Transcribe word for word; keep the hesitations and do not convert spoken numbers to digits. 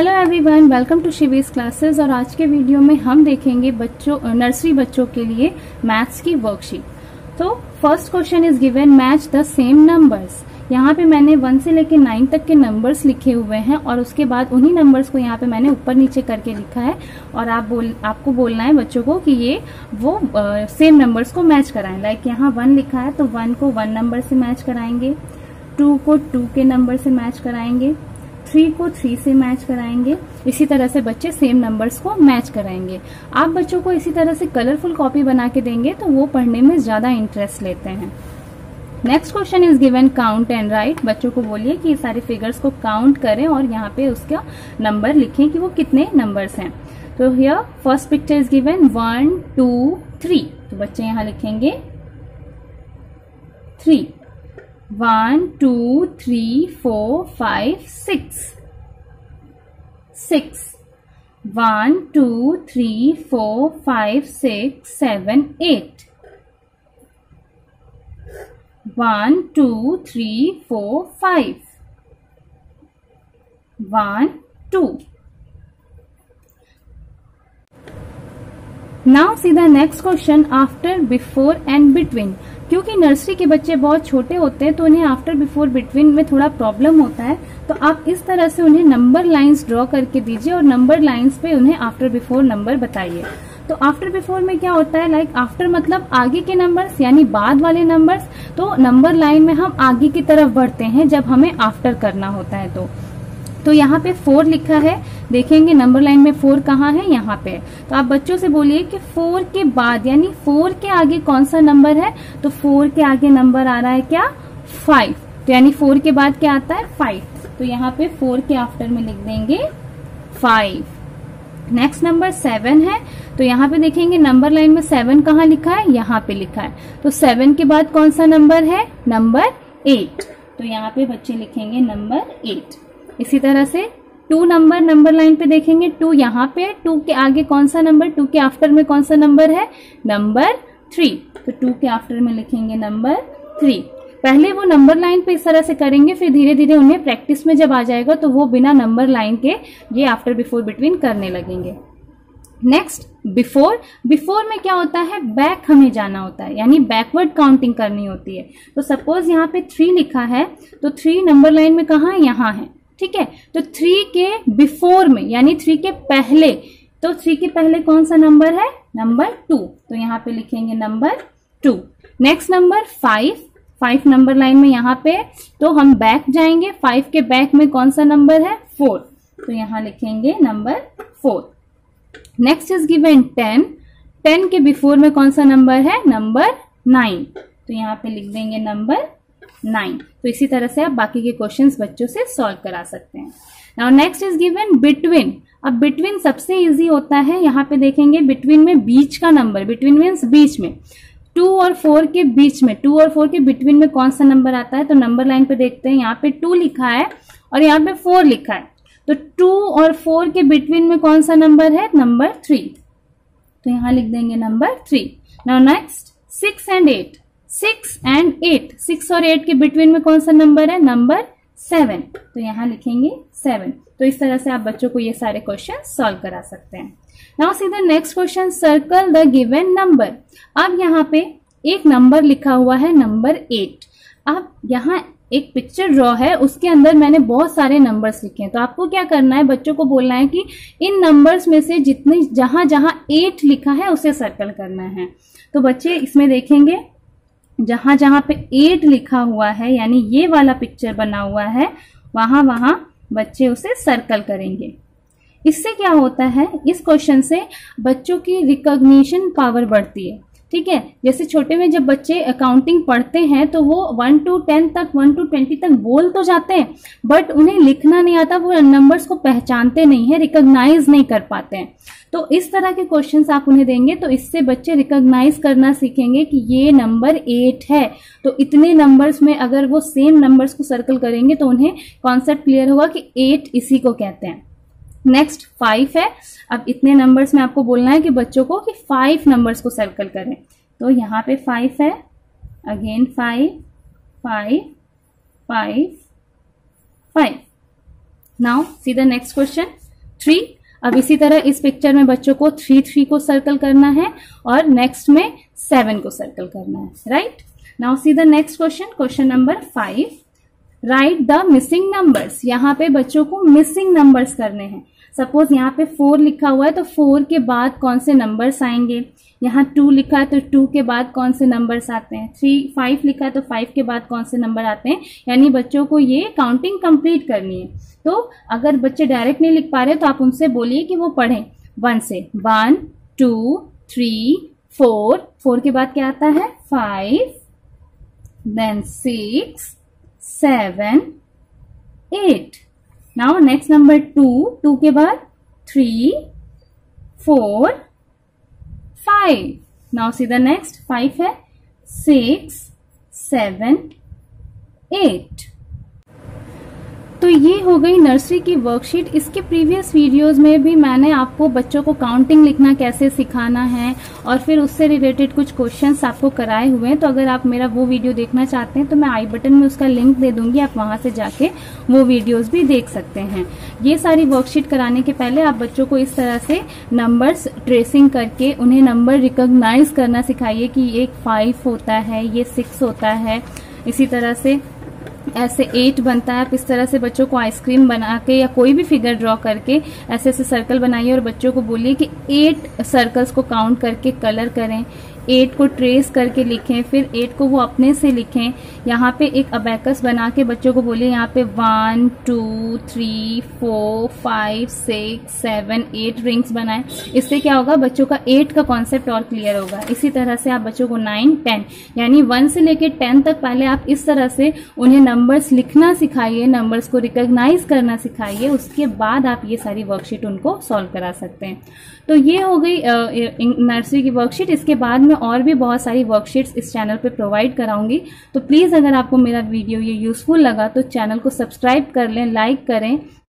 Hello everyone, welcome to Shivi's classes. और आज के वीडियो में हम देखेंगे बच्चों नर्सरी बच्चों के लिए मैथ्स की वर्कशीट। तो first question is given match the same numbers. यहाँ पे मैंने वन से लेकर नाइन तक के नंबर्स लिखे हुए हैं और उसके बाद उन्हीं नंबर्स को यहाँ पे मैंने ऊपर नीचे करके लिखा है और आप बोल आपको बोलना है बच्चों को कि ये वो आ, सेम नंबर्स को मैच कराएं। लाइक यहाँ वन लिखा है तो वन को वन नंबर से मैच कराएंगे, टू को टू के नंबर से मैच कराएंगे, थ्री को थ्री से मैच कराएंगे। इसी तरह से बच्चे सेम नंबर्स को मैच कराएंगे। आप बच्चों को इसी तरह से कलरफुल कॉपी बना के देंगे तो वो पढ़ने में ज्यादा इंटरेस्ट लेते हैं। Next question is given count and write. बच्चों को बोलिए कि ये सारे फिगर्स को काउंट करें और यहाँ पे उसका नंबर लिखें कि वो कितने नंबर्स हैं। तो here first picture is given one two three, तो बच्चे यहाँ लिखेंगे three, one two three four five six, six, one two three four five six seven eight, one two three four five, one two. Now see the next question after before and between. क्योंकि nursery के बच्चे बहुत छोटे होते हैं तो उन्हें after before between में थोड़ा प्रॉब्लम होता है, तो आप इस तरह से उन्हें नंबर लाइंस ड्रॉ करके दीजिए और नंबर लाइंस पे उन्हें आफ्टर बिफोर नंबर बताइए। तो आफ्टर बिफोर में क्या होता है, लाइक आफ्टर मतलब आगे के नंबर्स यानी बाद वाले नंबर्स, तो नंबर लाइन में हम आगे की तरफ बढ़ते हैं जब हमें आफ्टर करना होता है। तो तो यहाँ पे फोर लिखा है, देखेंगे नंबर लाइन में फोर कहाँ है, यहाँ पे। तो आप बच्चों से बोलिए कि फोर के बाद यानी फोर के आगे कौन सा नंबर है, तो फोर के आगे नंबर आ रहा है क्या, फाइव। तो यानी फोर के बाद क्या आता है, फाइव। तो यहाँ पे फोर के आफ्टर में लिख देंगे फाइव। नेक्स्ट नंबर सेवन है, तो यहाँ पे देखेंगे नंबर लाइन में सेवन कहाँ लिखा है, यहाँ पे लिखा है। तो सेवन के बाद कौन सा नंबर है, नंबर एट। तो यहाँ पे बच्चे लिखेंगे नंबर एट। इसी तरह से टू नंबर नंबर लाइन पे देखेंगे, टू यहाँ पे, टू के आगे कौन सा नंबर, टू के आफ्टर में कौन सा नंबर है, नंबर थ्री। तो टू के आफ्टर में लिखेंगे नंबर थ्री। पहले वो नंबर लाइन पे इस तरह से करेंगे, फिर धीरे धीरे उन्हें प्रैक्टिस में जब आ जाएगा तो वो बिना नंबर लाइन के ये आफ्टर बिफोर बिटवीन करने लगेंगे। Next before. बिफोर में क्या होता है, बैक हमें जाना होता है यानी बैकवर्ड काउंटिंग करनी होती है। तो सपोज यहाँ पे थ्री लिखा है, तो थ्री नंबर लाइन में कहाँ, यहाँ है, ठीक है। तो थ्री के बिफोर में यानी थ्री के पहले, तो थ्री के पहले कौन सा नंबर है, नंबर टू। तो यहाँ पे लिखेंगे number two. Next number five. Five number line में यहाँ पे, तो हम बैक जाएंगे, फाइव के बैक में कौन सा नंबर है, फोर। तो यहाँ लिखेंगे number four. Next is given ten. Ten के बिफोर में कौन सा नंबर है, नंबर नाइन। तो यहाँ पे लिख देंगे नंबर नाइन। तो इसी तरह से आप बाकी के क्वेश्चंस बच्चों से सॉल्व करा सकते हैं। Now next is given between. अब बिटवीन सबसे इजी होता है, यहाँ पे देखेंगे बिटवीन में बीच का नंबर, बिटवीन मीन्स बीच में, टू और फोर के बीच में, टू और फोर के बिटवीन में कौन सा नंबर आता है। तो नंबर लाइन पे देखते हैं, यहाँ पे टू लिखा है और यहाँ पे फोर लिखा है, तो टू और फोर के बिटवीन में कौन सा नंबर है, नंबर थ्री। तो यहाँ लिख देंगे number three. Now next six and eight. Six and eight, six और एट के बिटवीन में कौन सा नंबर है, नंबर सेवन। तो यहाँ लिखेंगे सेवन। तो इस तरह से आप बच्चों को ये सारे क्वेश्चन सॉल्व करा सकते हैं। Now see the next question circle the given number. अब यहाँ पे एक नंबर लिखा हुआ है, नंबर एट। अब यहाँ एक पिक्चर ड्रॉ है, उसके अंदर मैंने बहुत सारे नंबर्स लिखे हैं। तो आपको क्या करना है, बच्चों को बोलना है कि इन नंबर्स में से जितने जहां जहां एट लिखा है उसे सर्कल करना है। तो बच्चे इसमें देखेंगे जहां जहां पे एट लिखा हुआ है यानी ये वाला पिक्चर बना हुआ है, वहां वहां बच्चे उसे सर्कल करेंगे। इससे क्या होता है, इस क्वेश्चन से बच्चों की रिकॉग्निशन पावर बढ़ती है, ठीक है। जैसे छोटे में जब बच्चे अकाउंटिंग पढ़ते हैं तो वो वन टू टेन तक, वन टू ट्वेंटी तक बोल तो जाते हैं बट उन्हें लिखना नहीं आता, वो नंबर्स को पहचानते नहीं है, रिकॉग्नाइज नहीं कर पाते हैं। तो इस तरह के क्वेश्चंस आप उन्हें देंगे तो इससे बच्चे रिकॉग्नाइज करना सीखेंगे कि ये नंबर एट है। तो इतने नंबर्स में अगर वो सेम नंबर्स को सर्कल करेंगे तो उन्हें कॉन्सेप्ट क्लियर होगा कि एट इसी को कहते हैं। नेक्स्ट फाइव है। अब इतने नंबर्स में आपको बोलना है कि बच्चों को कि फाइव नंबर्स को सर्कल करें। तो यहाँ पे फाइव है, again five, five, five, five. Now see the next question three. अब इसी तरह इस पिक्चर में बच्चों को थ्री थ्री को सर्कल करना है और नेक्स्ट में सेवन को सर्कल करना है। Right, now see the next question, question number five. Write the missing numbers. यहाँ पे बच्चों को मिसिंग नंबर्स करने हैं। सपोज यहाँ पे फोर लिखा हुआ है तो फोर के बाद कौन से नंबर्स आएंगे, यहाँ टू लिखा है तो टू के बाद कौन से नंबर्स आते हैं, थ्री फाइव लिखा है तो फाइव के बाद कौन से नंबर आते हैं, यानी बच्चों को ये काउंटिंग कंप्लीट करनी है। तो अगर बच्चे डायरेक्ट नहीं लिख पा रहे तो आप उनसे बोलिए कि वो पढ़ें वन से, one two three four, four के बाद क्या आता है five, then six seven eight. Now next number two, two के बाद three four five. Now see the next, five है सिक्स सेवन एट। तो ये हो गई नर्सरी की वर्कशीट। इसके प्रीवियस वीडियोस में भी मैंने आपको बच्चों को काउंटिंग लिखना कैसे सिखाना है और फिर उससे रिलेटेड कुछ क्वेश्चंस आपको कराए हुए हैं। तो अगर आप मेरा वो वीडियो देखना चाहते हैं तो मैं आई बटन में उसका लिंक दे दूंगी, आप वहां से जाके वो वीडियोस भी देख सकते हैं। ये सारी वर्कशीट कराने के पहले आप बच्चों को इस तरह से नंबर्स ट्रेसिंग करके उन्हें नंबर रिकॉग्नाइज करना सिखाइए कि ये फाइव होता है, ये सिक्स होता है, इसी तरह से ऐसे एट बनता है। आप इस तरह से बच्चों को आइसक्रीम बना के या कोई भी फिगर ड्रॉ करके ऐसे ऐसे सर्कल बनाइए और बच्चों को बोलिए कि एट सर्कल्स को काउंट करके कलर करें, एट को ट्रेस करके लिखें, फिर एट को वो अपने से लिखें। यहाँ पे एक अबेकस बना के बच्चों को बोलिए यहाँ पे one two three four five six seven eight rings बनाएं। इससे क्या होगा, बच्चों का एट का कॉन्सेप्ट और क्लियर होगा। इसी तरह से आप बच्चों को नाइन टेन, यानी वन से लेकर टेन तक पहले आप इस तरह से उन्हें नंबर्स लिखना सिखाइए, नंबर्स को रिकॉग्नाइज करना सिखाइए, उसके बाद आप ये सारी वर्कशीट उनको सॉल्व करा सकते हैं। तो ये हो गई नर्सरी की वर्कशीट। इसके बाद मैं और भी बहुत सारी वर्कशीट्स इस चैनल पे प्रोवाइड कराऊंगी। तो प्लीज़ अगर आपको मेरा वीडियो ये यूज़फुल लगा तो चैनल को सब्सक्राइब कर लें, लाइक करें